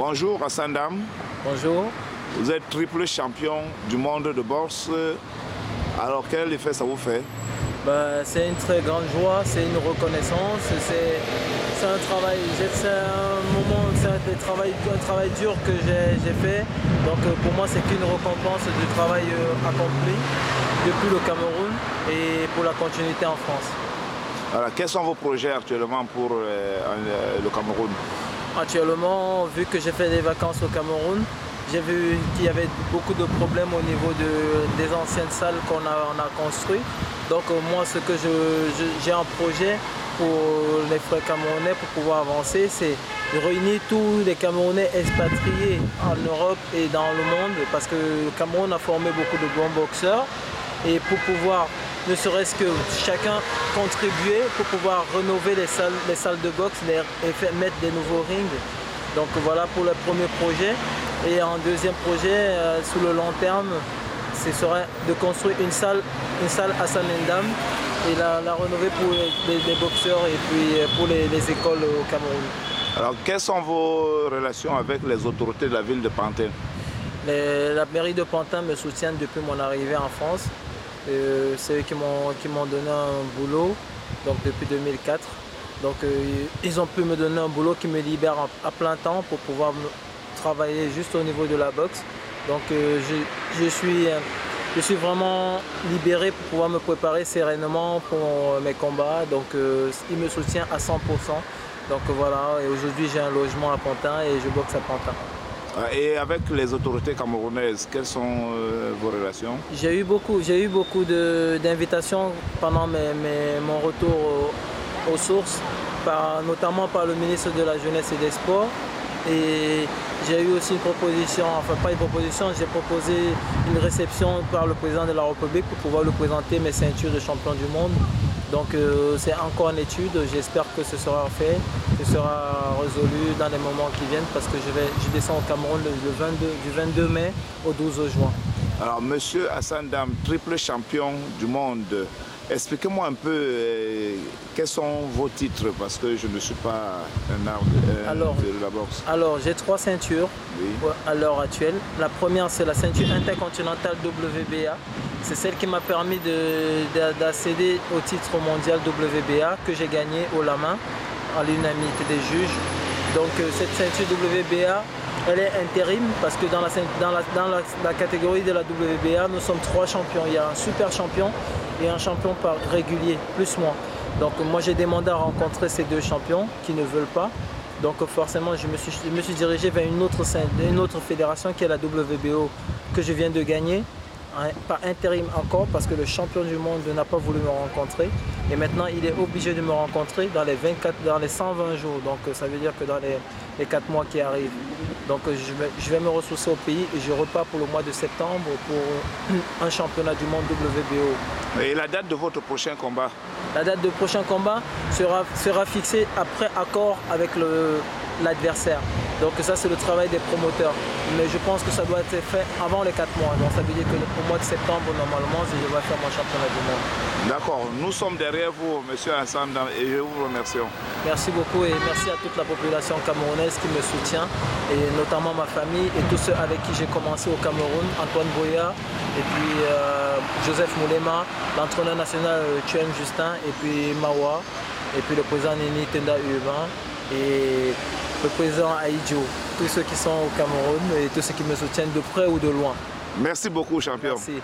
Bonjour Hassan Ndam. Bonjour. Vous êtes triple champion du monde de boxe. Alors quel effet ça vous fait? Ben, c'est une très grande joie, c'est une reconnaissance, c'est un travail, c'est un moment, c'est un travail dur que j'ai fait. Donc pour moi c'est qu'une récompense du travail accompli depuis le Cameroun et pour la continuité en France. Alors, quels sont vos projets actuellement pour le Cameroun? Actuellement, vu que j'ai fait des vacances au Cameroun, j'ai vu qu'il y avait beaucoup de problèmes au niveau des anciennes salles qu'on a construites. Donc moi, ce que j'ai un projet pour les frères camerounais pour pouvoir avancer, c'est de réunir tous les Camerounais expatriés en Europe et dans le monde, parce que le Cameroun a formé beaucoup de bons boxeurs, et pour pouvoir, ne serait-ce que chacun contribuer pour pouvoir rénover les salles de boxe et mettre des nouveaux rings. Donc voilà pour le premier projet. Et en deuxième projet, sous le long terme, ce serait de construire une salle Hassan Ndam et la rénover pour les boxeurs et puis pour les écoles au Cameroun. Alors, quelles sont vos relations avec les autorités de la ville de Pantin? La mairie de Pantin me soutient depuis mon arrivée en France. C'est eux qui m'ont donné un boulot donc depuis 2004. Donc ils ont pu me donner un boulot qui me libère à plein temps pour pouvoir travailler juste au niveau de la boxe. Donc je suis vraiment libéré pour pouvoir me préparer sereinement pour mes combats. Donc ils me soutiennent à 100%. Donc voilà, et aujourd'hui j'ai un logement à Pantin et je boxe à Pantin. Et avec les autorités camerounaises, quelles sont vos relations? J'ai eu beaucoup d'invitations pendant mon retour aux sources, notamment par le ministre de la Jeunesse et des Sports. Et j'ai eu aussi une proposition, enfin pas une proposition, j'ai proposé une réception par le président de la République pour pouvoir lui présenter mes ceintures de champion du monde. Donc c'est encore en étude, j'espère que ce sera fait, ce sera résolu dans les moments qui viennent parce que je descends au Cameroun du 22 mai au 12 juin. Alors monsieur Hassan Ndam, triple champion du monde, expliquez-moi un peu quels sont vos titres parce que je ne suis pas un arbre de la boxe. Alors j'ai trois ceintures oui. À l'heure actuelle. La première c'est la ceinture intercontinentale WBA. C'est celle qui m'a permis d'accéder au titre mondial WBA que j'ai gagné haut la main à l'unanimité des juges. Donc cette ceinture WBA, elle est intérim parce que dans la catégorie de la WBA, nous sommes trois champions. Il y a un super champion et un champion par régulier, plus moi. Donc moi j'ai demandé à rencontrer ces deux champions qui ne veulent pas. Donc forcément je me suis dirigé vers une autre fédération qui est la WBO que je viens de gagner. Par intérim encore parce que le champion du monde n'a pas voulu me rencontrer et maintenant il est obligé de me rencontrer dans les 120 jours, donc ça veut dire que dans les 4 mois qui arrivent. Donc je vais me ressourcer au pays et je repars pour le mois de septembre pour un championnat du monde WBO. Et la date de votre prochain combat? La date de prochain combat sera fixée après accord avec l'adversaire. Donc ça c'est le travail des promoteurs. Mais je pense que ça doit être fait avant les 4 mois. Donc ça veut dire que au mois de septembre, normalement, je vais faire mon championnat du monde. D'accord. Nous sommes derrière vous, monsieur Hassan Ndam, et je vous remercie. Merci beaucoup et merci à toute la population camerounaise qui me soutient, et notamment ma famille et tous ceux avec qui j'ai commencé au Cameroun, Antoine Boya, et puis Joseph Moulema, l'entraîneur national Tuem Justin, et puis Mawa, et puis le président Nini Tenda et le président Aïdjo, tous ceux qui sont au Cameroun et tous ceux qui me soutiennent de près ou de loin. Merci beaucoup, champion. Merci.